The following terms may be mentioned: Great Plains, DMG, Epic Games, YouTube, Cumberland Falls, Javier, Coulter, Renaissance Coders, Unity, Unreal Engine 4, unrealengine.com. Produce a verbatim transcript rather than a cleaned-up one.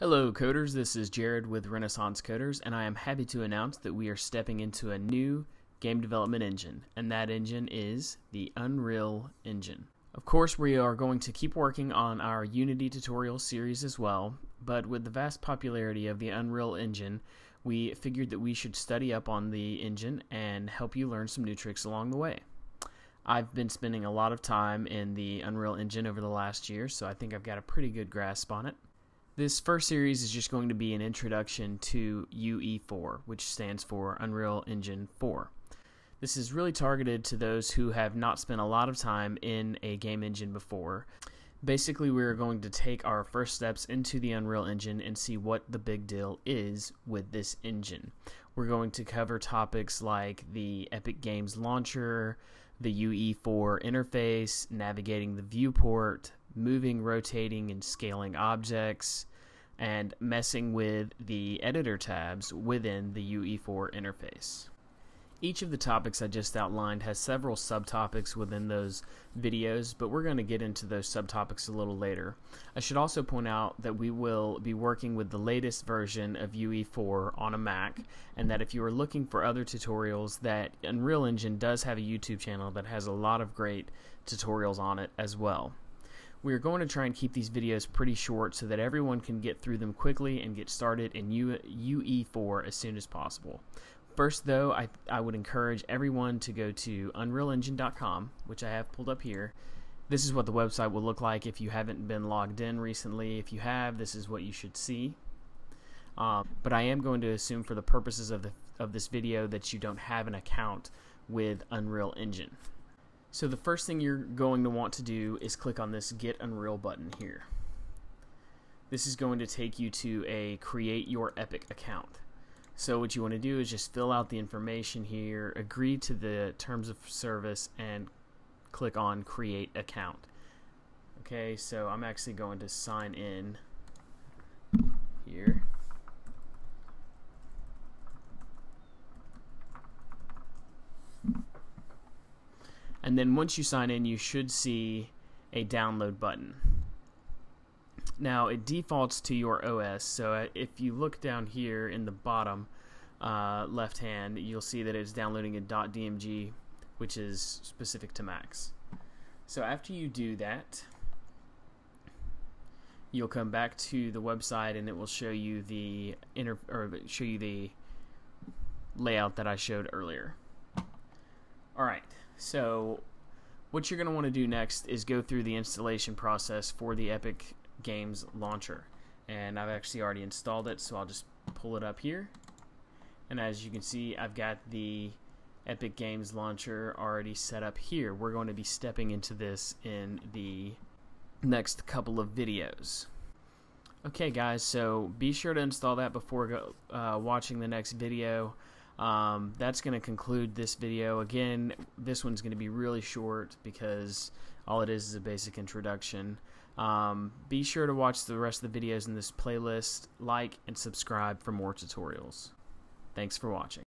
Hello coders, this is Jared with Renaissance Coders, and I am happy to announce that we are stepping into a new game development engine, and that engine is the Unreal Engine. Of course, we are going to keep working on our Unity tutorial series as well, but with the vast popularity of the Unreal Engine, we figured that we should study up on the engine and help you learn some new tricks along the way. I've been spending a lot of time in the Unreal Engine over the last year, so I think I've got a pretty good grasp on it. This first series is just going to be an introduction to U E four, which stands for Unreal Engine four. This is really targeted to those who have not spent a lot of time in a game engine before. Basically, we're going to take our first steps into the Unreal Engine and see what the big deal is with this engine. We're going to cover topics like the Epic Games launcher, the U E four interface, navigating the viewport, moving, rotating, and scaling objects, and messing with the editor tabs within the U E four interface. Each of the topics I just outlined has several subtopics within those videos, but we're going to get into those subtopics a little later. I should also point out that we will be working with the latest version of U E four on a Mac, and that if you are looking for other tutorials, that Unreal Engine does have a YouTube channel that has a lot of great tutorials on it as well. We're going to try and keep these videos pretty short so that everyone can get through them quickly and get started in U E four as soon as possible. First though, I, I would encourage everyone to go to unreal engine dot com, which I have pulled up here. This is what the website will look like if you haven't been logged in recently. If you have, this is what you should see. Um, but I am going to assume for the purposes of, the, of this video that you don't have an account with Unreal Engine. So the first thing you're going to want to do is click on this Get Unreal button here. This is going to take you to a Create Your Epic account. So what you want to do is just fill out the information here, agree to the terms of service, and click on Create Account. Okay, so I'm actually going to sign in here. And then once you sign in, you should see a download button. Now it defaults to your O S, so if you look down here in the bottom uh, left hand, you'll see that it's downloading a .dmg, which is specific to Macs. So after you do that, you'll come back to the website and it will show you the inter or show you the layout that I showed earlier. All right. So what you're going to want to do next is go through the installation process for the Epic Games launcher, and I've actually already installed it, so I'll just pull it up here. And as you can see, I've got the Epic Games launcher already set up here. We're going to be stepping into this in the next couple of videos. Okay guys, so be sure to install that before go, uh, watching the next video. Um, that's going to conclude this video. Again, this one's going to be really short because all it is is a basic introduction. Um, be sure to watch the rest of the videos in this playlist, like and subscribe for more tutorials. Thanks for watching.